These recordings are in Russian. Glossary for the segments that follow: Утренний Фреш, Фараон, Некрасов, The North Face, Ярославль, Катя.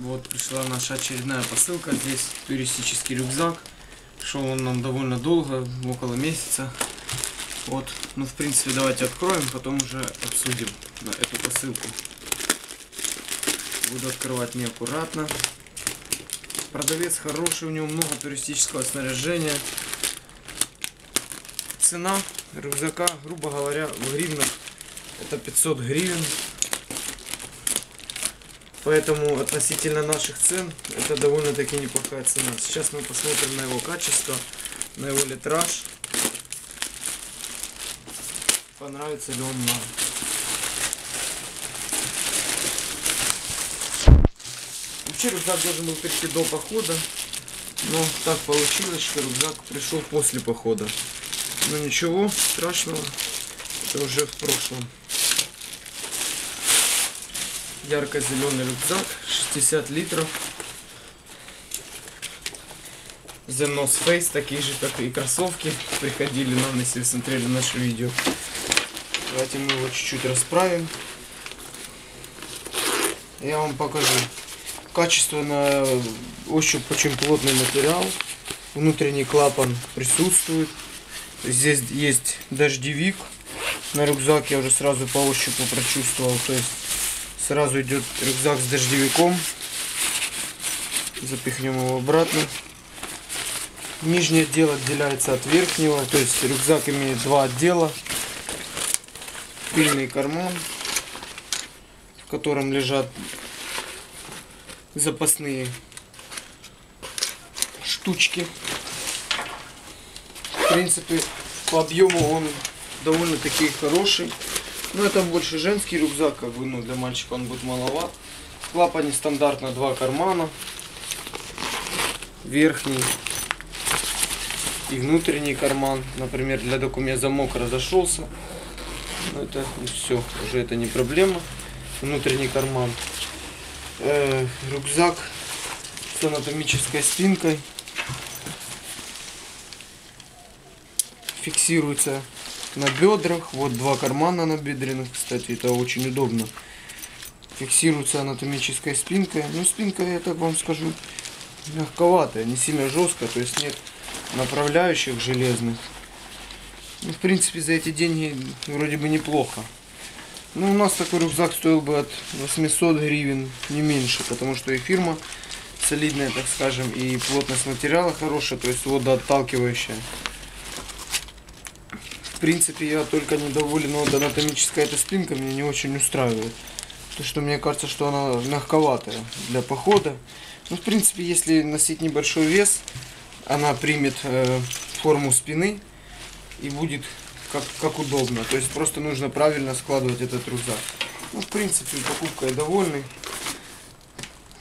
Вот пришла наша очередная посылка. Здесь туристический рюкзак. Шел он нам довольно долго, около месяца. Вот, ну в принципе давайте откроем, потом уже обсудим эту посылку. Буду открывать неаккуратно. Продавец хороший, у него много туристического снаряжения. Цена рюкзака, грубо говоря, в гривнах это 500 гривен. Поэтому относительно наших цен это довольно-таки неплохая цена. Сейчас мы посмотрим на его качество, на его литраж. Понравится ли он нам. Вообще рюкзак должен был прийти до похода, но так получилось, что рюкзак пришел после похода. Но ничего страшного, это уже в прошлом. Ярко-зеленый рюкзак, 60 литров. The North Face, такие же, как и кроссовки, приходили нам, если смотрели наше видео. Давайте мы его чуть-чуть расправим. Я вам покажу. Качественно, ощупь очень плотный материал. Внутренний клапан присутствует. Здесь есть дождевик. На рюкзак я уже сразу по ощупу прочувствовал. То есть сразу идет рюкзак с дождевиком. Запихнем его обратно. Нижнее отдел отделяется от верхнего. То есть рюкзак имеет два отдела. Пыльный карман, в котором лежат запасные штучки. В принципе, по объему он довольно-таки хороший. Но это больше женский рюкзак, как бы, ну, для мальчика он будет маловат. В клапане стандартно два кармана. Верхний и внутренний карман. Например, для документа замок разошелся. Ну это все, уже это не проблема. Внутренний карман. Рюкзак с анатомической спинкой. Фиксируется на бедрах. Вот два кармана на бедренных, кстати, это очень удобно. Фиксируется анатомической спинкой. Ну спинка, я так вам скажу, мягковатая, не сильно жесткая, то есть нет направляющих железных. В принципе, за эти деньги вроде бы неплохо. Но у нас такой рюкзак стоил бы от 800 гривен, не меньше, потому что и фирма солидная, так скажем, и плотность материала хорошая, то есть водоотталкивающая. В принципе, я только недоволен, но анатомическая эта спинка меня не очень устраивает. Потому что мне кажется, что она мягковатая для похода. Ну, в принципе, если носить небольшой вес, она примет форму спины. И будет как удобно. То есть просто нужно правильно складывать этот рюкзак. Ну, в принципе, покупкой довольный.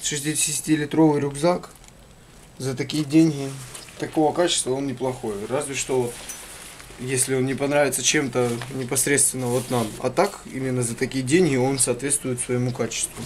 60-литровый рюкзак. За такие деньги. Такого качества он неплохой. Разве что вот, если он не понравится чем-то непосредственно вот нам. А так, именно за такие деньги он соответствует своему качеству.